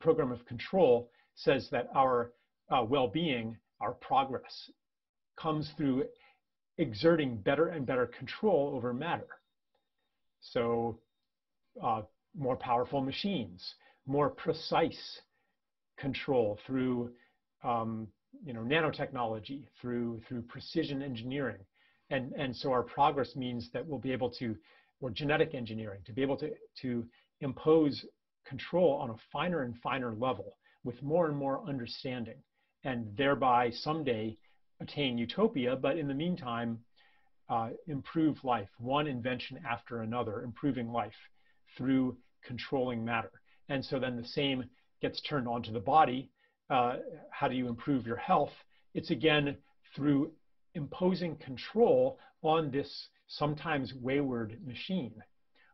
program of control says that our well-being, our progress, comes through exerting better and better control over matter. So more powerful machines, more precise control through nanotechnology, through precision engineering. And so our progress means that we'll be able to, or genetic engineering, to be able to impose control on a finer and finer level with more and more understanding, and thereby someday attain utopia, but in the meantime, improve life, one invention after another, improving life through controlling matter. And so then the same gets turned onto the body. How do you improve your health? It's again through imposing control on this sometimes wayward machine,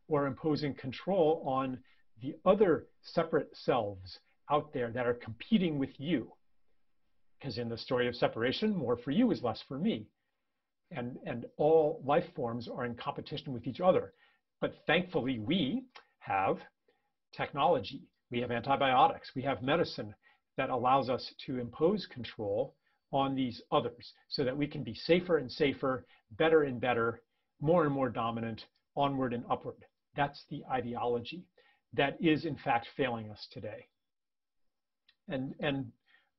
or imposing control on the other separate selves out there that are competing with you. Because in the story of separation, more for you is less for me. And all life forms are in competition with each other. But thankfully, we have technology, we have antibiotics, we have medicine that allows us to impose control on these others so that we can be safer and safer, better and better, more and more dominant, onward and upward. That's the ideology that is in fact failing us today. And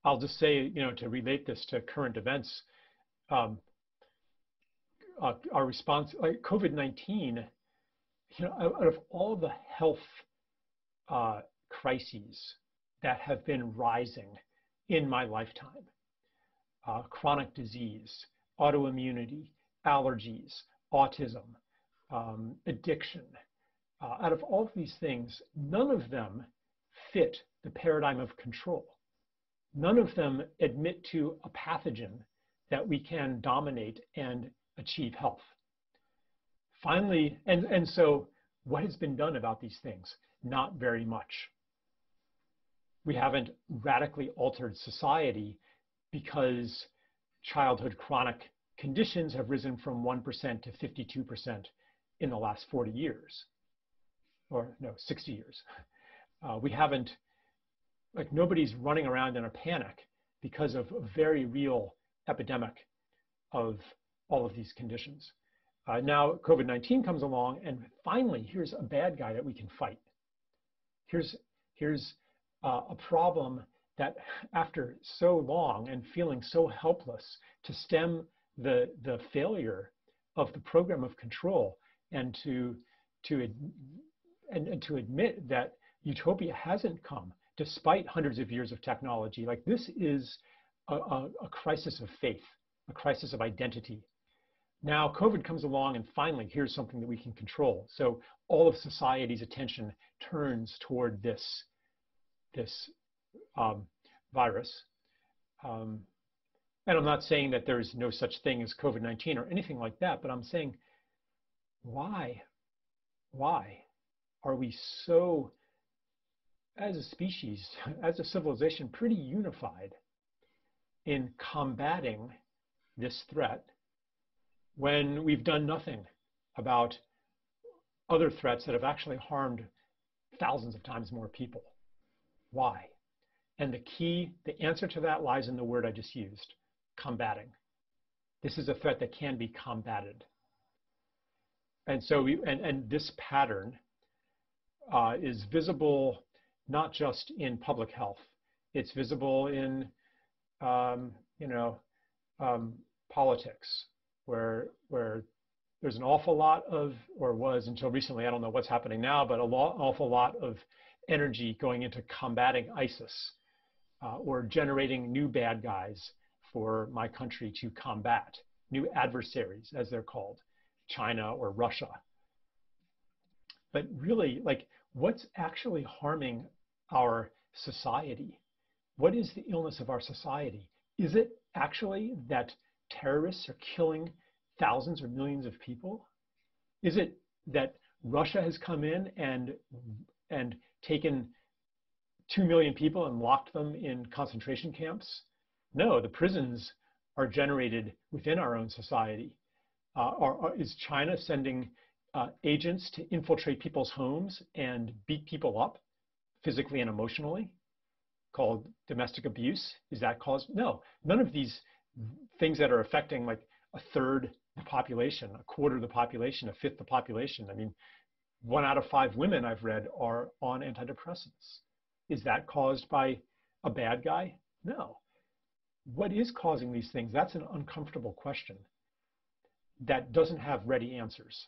I'll just say, to relate this to current events, our response, like COVID-19, out of all the health crises that have been rising in my lifetime, chronic disease, autoimmunity, allergies, autism, addiction, out of all of these things, none of them fit the paradigm of control. None of them admit to a pathogen that we can dominate and achieve health. Finally, and so what has been done about these things? Not very much. We haven't radically altered society because childhood chronic conditions have risen from 1% to 52% in the last 40 years, or no, 60 years. We haven't, nobody's running around in a panic because of a very real epidemic of all of these conditions. Now COVID-19 comes along, and finally, here's a bad guy that we can fight. Here's a problem that after so long and feeling so helpless to stem the failure of the program of control, and to admit that utopia hasn't come despite hundreds of years of technology. Like, this is a crisis of faith, a crisis of identity. Now COVID comes along, and finally, here's something that we can control. So all of society's attention turns toward this virus. And I'm not saying that there is no such thing as COVID-19 or anything like that, but I'm saying, why are we so, as a species, as a civilization, pretty unified in combating this threat when we've done nothing about other threats that have actually harmed thousands of times more people? Why? And the answer to that lies in the word I just used, combating. This is a threat that can be combated. And so and this pattern is visible not just in public health. It's visible in politics, where there's an awful lot of, or was until recently, I don't know what's happening now, but awful lot of energy going into combating ISIS or generating new bad guys for my country to combat, new adversaries as they're called, China or Russia. But really, what's actually harming our society? What is the illness of our society? Is it actually that terrorists are killing thousands or millions of people? Is it that Russia has come in and taken 2 million people and locked them in concentration camps? No, the prisons are generated within our own society. Is China sending agents to infiltrate people's homes and beat people up physically and emotionally? called domestic abuse. Is that caused? No, none of these things that are affecting like a third the population, a quarter of the population, a fifth of the population. I mean, 1 out of 5 women I've read are on antidepressants. Is that caused by a bad guy? No. What is causing these things? That's an uncomfortable question that doesn't have ready answers.